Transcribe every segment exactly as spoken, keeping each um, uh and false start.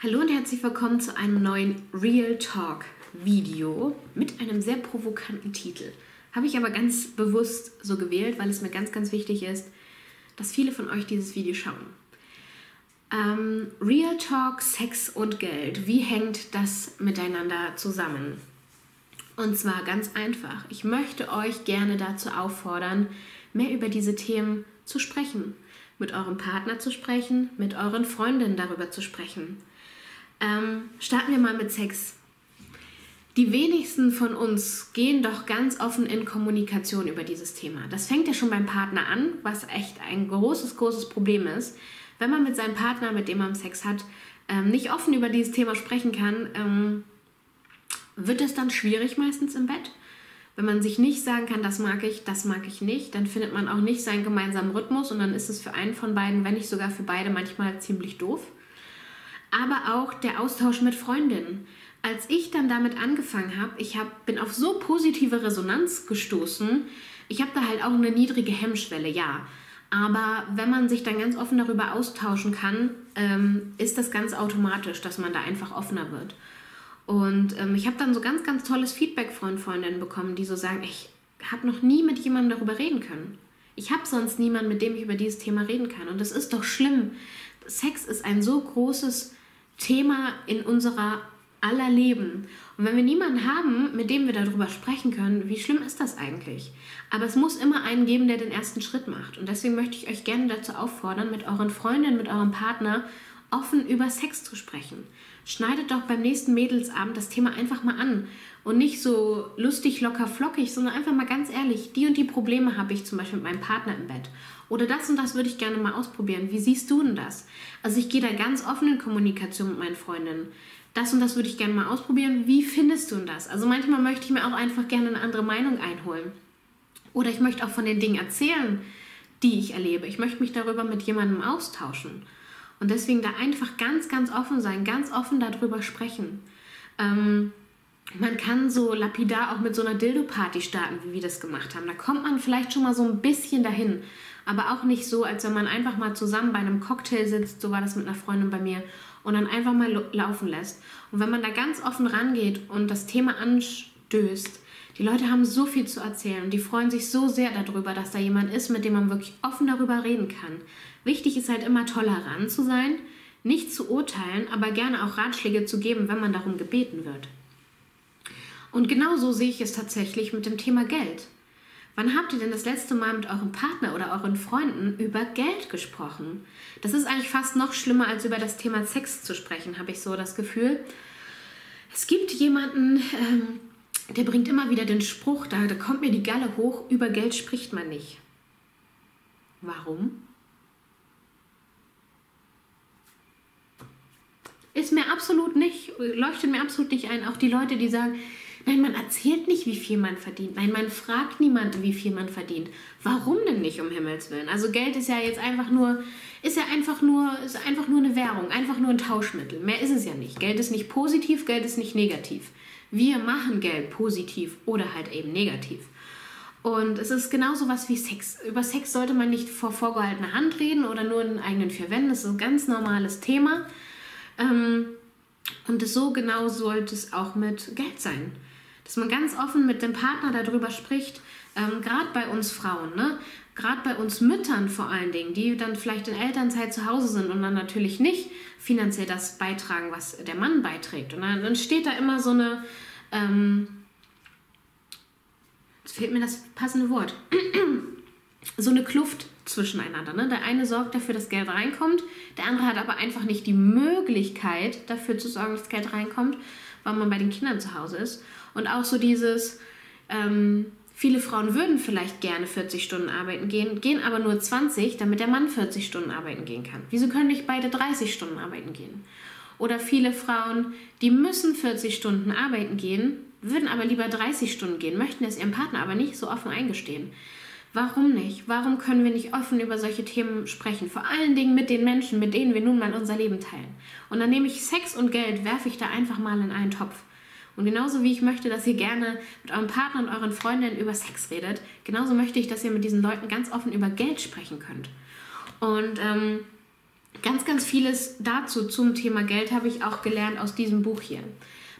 Hallo und herzlich willkommen zu einem neuen Real Talk Video mit einem sehr provokanten Titel. Habe ich aber ganz bewusst so gewählt, weil es mir ganz, ganz wichtig ist, dass viele von euch dieses Video schauen. Ähm, Real Talk, Sex und Geld. Wie hängt das miteinander zusammen? Und zwar ganz einfach. Ich möchte euch gerne dazu auffordern, mehr über diese Themen zu sprechen. Mit eurem Partner zu sprechen, mit euren Freundinnen darüber zu sprechen. Ähm, starten wir mal mit Sex. Die wenigsten von uns gehen doch ganz offen in Kommunikation über dieses Thema. Das fängt ja schon beim Partner an, was echt ein großes, großes Problem ist. Wenn man mit seinem Partner, mit dem man Sex hat, ähm, nicht offen über dieses Thema sprechen kann, ähm, wird es dann schwierig meistens im Bett. Wenn man sich nicht sagen kann, das mag ich, das mag ich nicht, dann findet man auch nicht seinen gemeinsamen Rhythmus und dann ist es für einen von beiden, wenn nicht sogar für beide, manchmal ziemlich doof. Aber auch der Austausch mit Freundinnen. Als ich dann damit angefangen habe, ich hab, bin auf so positive Resonanz gestoßen. Ich habe da halt auch eine niedrige Hemmschwelle, ja. Aber wenn man sich dann ganz offen darüber austauschen kann, ähm, ist das ganz automatisch, dass man da einfach offener wird. Und ähm, ich habe dann so ganz, ganz tolles Feedback von Freundinnen bekommen, die so sagen, ich habe noch nie mit jemandem darüber reden können. Ich habe sonst niemanden, mit dem ich über dieses Thema reden kann. Und das ist doch schlimm. Sex ist ein so großes Thema in unserer aller Leben. Und wenn wir niemanden haben, mit dem wir darüber sprechen können, wie schlimm ist das eigentlich? Aber es muss immer einen geben, der den ersten Schritt macht. Und deswegen möchte ich euch gerne dazu auffordern, mit euren Freundinnen, mit eurem Partner offen über Sex zu sprechen. Schneidet doch beim nächsten Mädelsabend das Thema einfach mal an. Und nicht so lustig, locker, flockig, sondern einfach mal ganz ehrlich, die und die Probleme habe ich zum Beispiel mit meinem Partner im Bett. Oder das und das würde ich gerne mal ausprobieren. Wie siehst du denn das? Also ich gehe da ganz offen in Kommunikation mit meinen Freundinnen. Das und das würde ich gerne mal ausprobieren. Wie findest du denn das? Also manchmal möchte ich mir auch einfach gerne eine andere Meinung einholen. Oder ich möchte auch von den Dingen erzählen, die ich erlebe. Ich möchte mich darüber mit jemandem austauschen. Und deswegen da einfach ganz, ganz offen sein, ganz offen darüber sprechen. Ähm, man kann so lapidar auch mit so einer Dildo-Party starten, wie wir das gemacht haben. Da kommt man vielleicht schon mal so ein bisschen dahin. Aber auch nicht so, als wenn man einfach mal zusammen bei einem Cocktail sitzt, so war das mit einer Freundin bei mir, und dann einfach mal laufen lässt. Und wenn man da ganz offen rangeht und das Thema anstößt, die Leute haben so viel zu erzählen und die freuen sich so sehr darüber, dass da jemand ist, mit dem man wirklich offen darüber reden kann. Wichtig ist halt immer tolerant zu sein, nicht zu urteilen, aber gerne auch Ratschläge zu geben, wenn man darum gebeten wird. Und genauso sehe ich es tatsächlich mit dem Thema Geld. Wann habt ihr denn das letzte Mal mit eurem Partner oder euren Freunden über Geld gesprochen? Das ist eigentlich fast noch schlimmer, als über das Thema Sex zu sprechen, habe ich so das Gefühl. Es gibt jemanden, ähm, der bringt immer wieder den Spruch, da, da kommt mir die Galle hoch, über Geld spricht man nicht. Warum? Ist mir absolut nicht, leuchtet mir absolut nicht ein. Auch die Leute, die sagen, nein, man erzählt nicht, wie viel man verdient. Nein, man fragt niemanden, wie viel man verdient. Warum denn nicht, um Himmels Willen? Also Geld ist ja jetzt einfach nur, ist ja einfach nur, ist einfach nur eine Währung, einfach nur ein Tauschmittel. Mehr ist es ja nicht. Geld ist nicht positiv, Geld ist nicht negativ. Wir machen Geld positiv oder halt eben negativ. Und es ist genauso was wie Sex. Über Sex sollte man nicht vor vorgehaltener Hand reden oder nur in den eigenen vier Wänden. Das ist ein ganz normales Thema. Und so genau sollte es auch mit Geld sein. Dass man ganz offen mit dem Partner darüber spricht, gerade bei uns Frauen, ne? Gerade bei uns Müttern vor allen Dingen, die dann vielleicht in Elternzeit zu Hause sind und dann natürlich nicht finanziell das beitragen, was der Mann beiträgt. Und dann entsteht da immer so eine, ähm, jetzt fehlt mir das passende Wort, so eine Kluft zwischeneinander. Ne? Der eine sorgt dafür, dass Geld reinkommt, der andere hat aber einfach nicht die Möglichkeit, dafür zu sorgen, dass Geld reinkommt, weil man bei den Kindern zu Hause ist. Und auch so dieses... Ähm, Viele Frauen würden vielleicht gerne vierzig Stunden arbeiten gehen, gehen aber nur zwanzig, damit der Mann vierzig Stunden arbeiten gehen kann. Wieso können nicht beide dreißig Stunden arbeiten gehen? Oder viele Frauen, die müssen vierzig Stunden arbeiten gehen, würden aber lieber dreißig Stunden gehen, möchten es ihrem Partner aber nicht so offen eingestehen. Warum nicht? Warum können wir nicht offen über solche Themen sprechen? Vor allen Dingen mit den Menschen, mit denen wir nun mal unser Leben teilen. Und dann nehme ich Sex und Geld, werfe ich da einfach mal in einen Topf. Und genauso wie ich möchte, dass ihr gerne mit eurem Partner und euren Freundinnen über Sex redet, genauso möchte ich, dass ihr mit diesen Leuten ganz offen über Geld sprechen könnt. Und ähm, Ganz, ganz vieles dazu zum Thema Geld habe ich auch gelernt aus diesem Buch hier.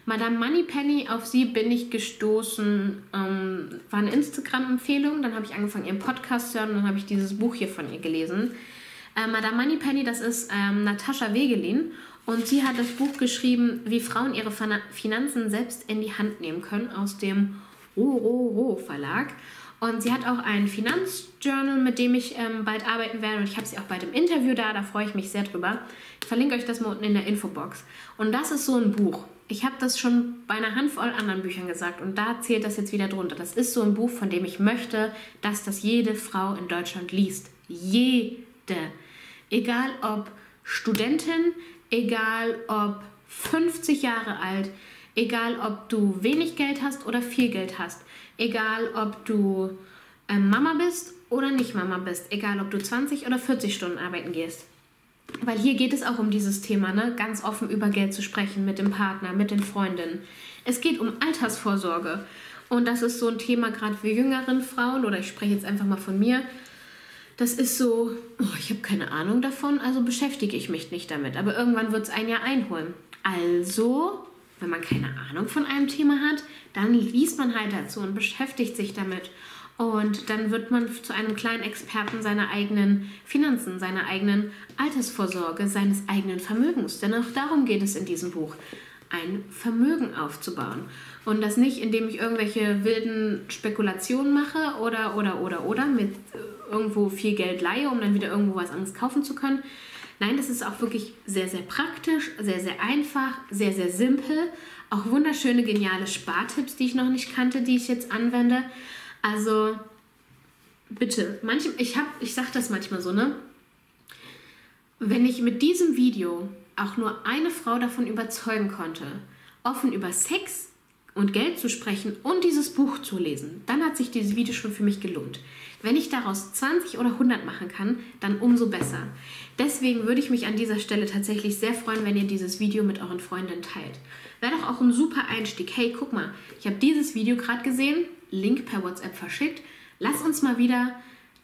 Madame Moneypenny, auf sie bin ich gestoßen, ähm, war eine Instagram-Empfehlung, dann habe ich angefangen, ihren Podcast zu hören und dann habe ich dieses Buch hier von ihr gelesen. Äh, Madame Moneypenny, das ist ähm, Natascha Wegelin und sie hat das Buch geschrieben, wie Frauen ihre Fana- Finanzen selbst in die Hand nehmen können, aus dem RORO Verlag. Und sie hat auch ein Finanzjournal, mit dem ich ähm, bald arbeiten werde. Und ich habe sie auch bald im Interview da, da freue ich mich sehr drüber. Ich verlinke euch das mal unten in der Infobox. Und das ist so ein Buch. Ich habe das schon bei einer Handvoll anderen Büchern gesagt und da zählt das jetzt wieder drunter. Das ist so ein Buch, von dem ich möchte, dass das jede Frau in Deutschland liest. Jede. Egal ob Studentin, egal ob fünfzig Jahre alt, egal ob du wenig Geld hast oder viel Geld hast. Egal, ob du äh, Mama bist oder nicht Mama bist. Egal, ob du zwanzig oder vierzig Stunden arbeiten gehst. Weil hier geht es auch um dieses Thema, ne? Ganz offen über Geld zu sprechen mit dem Partner, mit den Freundinnen. Es geht um Altersvorsorge. Und das ist so ein Thema gerade für jüngeren Frauen, oder ich spreche jetzt einfach mal von mir. Das ist so, oh, ich habe keine Ahnung davon, also beschäftige ich mich nicht damit. Aber irgendwann wird es einen ja einholen. Also, wenn man keine Ahnung von einem Thema hat, dann liest man halt dazu und beschäftigt sich damit. Und dann wird man zu einem kleinen Experten seiner eigenen Finanzen, seiner eigenen Altersvorsorge, seines eigenen Vermögens. Denn auch darum geht es in diesem Buch, ein Vermögen aufzubauen. Und das nicht, indem ich irgendwelche wilden Spekulationen mache oder, oder, oder, oder mit irgendwo viel Geld leihe, um dann wieder irgendwo was anderes kaufen zu können. Nein, das ist auch wirklich sehr, sehr praktisch, sehr, sehr einfach, sehr, sehr simpel. Auch wunderschöne, geniale Spartipps, die ich noch nicht kannte, die ich jetzt anwende. Also, bitte, manch, ich, ich sage das manchmal so, ne? Wenn ich mit diesem Video auch nur eine Frau davon überzeugen konnte, offen über Sex und Geld zu sprechen und dieses Buch zu lesen, dann hat sich dieses Video schon für mich gelohnt. Wenn ich daraus zwanzig oder hundert machen kann, dann umso besser. Deswegen würde ich mich an dieser Stelle tatsächlich sehr freuen, wenn ihr dieses Video mit euren Freundinnen teilt. Wäre doch auch ein super Einstieg. Hey, guck mal, ich habe dieses Video gerade gesehen, Link per WhatsApp verschickt. Lass uns mal wieder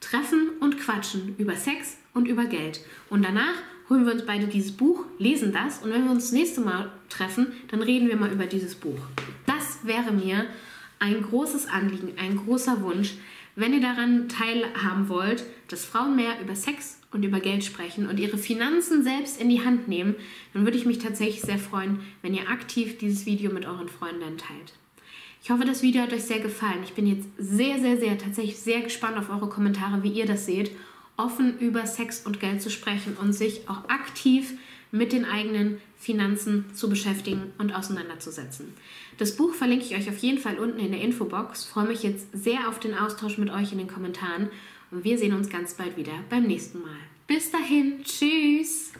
treffen und quatschen über Sex und über Geld. Und danach holen wir uns beide dieses Buch, lesen das und wenn wir uns das nächste Mal treffen, dann reden wir mal über dieses Buch. Das wäre mir ein großes Anliegen, ein großer Wunsch, wenn ihr daran teilhaben wollt, dass Frauen mehr über Sex und über Geld sprechen und ihre Finanzen selbst in die Hand nehmen, dann würde ich mich tatsächlich sehr freuen, wenn ihr aktiv dieses Video mit euren Freunden teilt. Ich hoffe, das Video hat euch sehr gefallen. Ich bin jetzt sehr, sehr, sehr, tatsächlich sehr gespannt auf eure Kommentare, wie ihr das seht, offen über Sex und Geld zu sprechen und sich auch aktiv mit den eigenen Finanzen zu beschäftigen und auseinanderzusetzen. Das Buch verlinke ich euch auf jeden Fall unten in der Infobox. Ich freue mich jetzt sehr auf den Austausch mit euch in den Kommentaren und wir sehen uns ganz bald wieder beim nächsten Mal. Bis dahin, tschüss!